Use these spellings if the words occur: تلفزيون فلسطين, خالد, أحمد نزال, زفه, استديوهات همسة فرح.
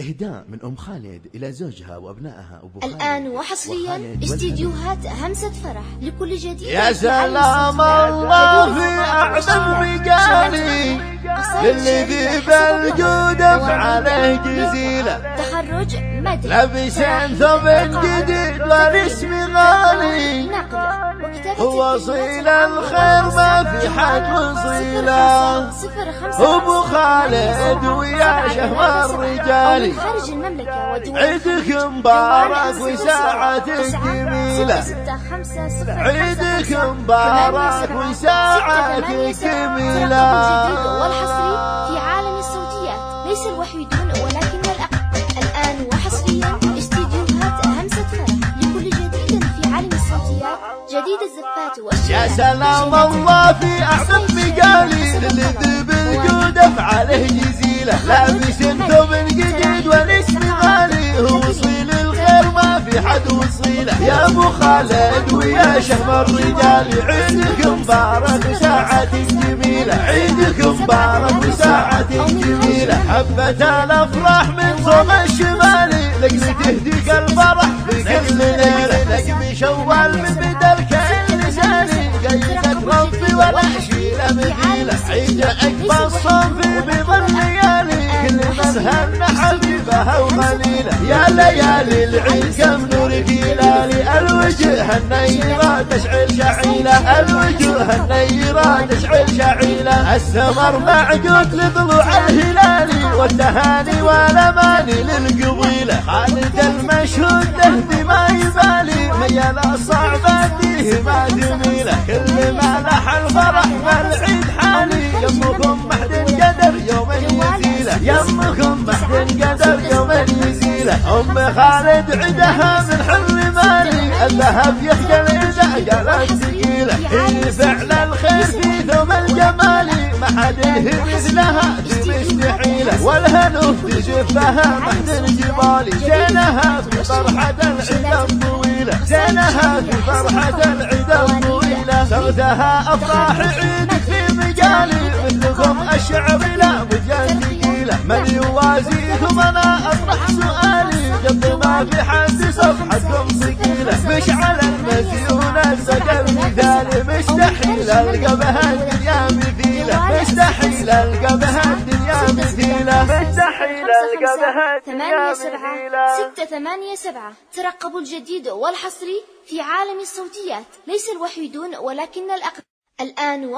إهداء من أم خالد إلى زوجها وأبنائها أبو خالد. الآن وحصريا استديوهات همسة فرح لكل جديد. يا سلام الله في أعظم رجالي للي ذيب الجود عليه جزيلة. تخرج مدح لابسين ثوب جديد ورسم غالي ووصيل الخير ما في حد وصيله. أبو خالد ويا شهوة الرجالي عيدك مبارك وساعتك جميلة. عيدك مبارك وساعتك جميلة. والحصري في عالم الصوتيات ليس الوحيدون ولكن الأقل. الآن وحصريا استديوهات همسة فرح لكل جديد في عالم الصوتيات. جديد الزفات والشعر. يا سلام الله في أعظم مجالي اللي بالجودف عليه جزيلة. لابس ثوب جديد والاسم غالي وصيل الخير ما في حد وصيله. يا أبو خالد ويا شهم الرجال عيدك مبارك وساعتك جميلة. عيدك مبارك وساعتك جميلة. حبة الأفراح من صوب الشمالي لك تهديك الفرح في كل ليلة. لك بشوال من بدل كأن لساني جيتك ربي ولا أشيله بديلة. عيد أكبر صنفي بظل ليالي كل من هن حبيبها وخليله. يا ليالي العيد كم نور جلالي الوجه النيرة تشعل شعيله. الوجه النيرة تشعل شعيله. السمر معجود لطلوع الهلالي والتهاني والأماني للقبيلة. خالد المشهود تهدي ما يبالي ميالة صعبة فيه ما جميلة. كل ما لح الفرح ما العيد حالي يمكم محد قدر يومين وزيلة. يمكم محد قدر يومين وزيلة. أم خالد عدها من حر مالي الذهب يحكي العدا قالت ثقيلة. هي فعل الخير في ثوب الجمالي ما حد يهز لها دي مستحيلة. والهنوف تجفها محد الجبالي زينها في فرحة العدا الطويلة. زينها في فرحة العدا الطويلة. سردها أفراح عيدك في مجالي مثلكم الشعب لا بجان ثقيلة. من يوازيكم أنا أطرح سؤالي قد ما في حد صفحتكم ثقيلة. مشعل المزيون الزجل مثالي مستحيل ألقى بها الدنيا مثيلة. مستحيل ألقى بها الدنيا مثيلة. مستحيل ألقى بها الدنيا مثيلة. 687 ترقبوا الجديد والحصري في عالم الصوتيات ليس الوحيدون ولكن الأقل. الآن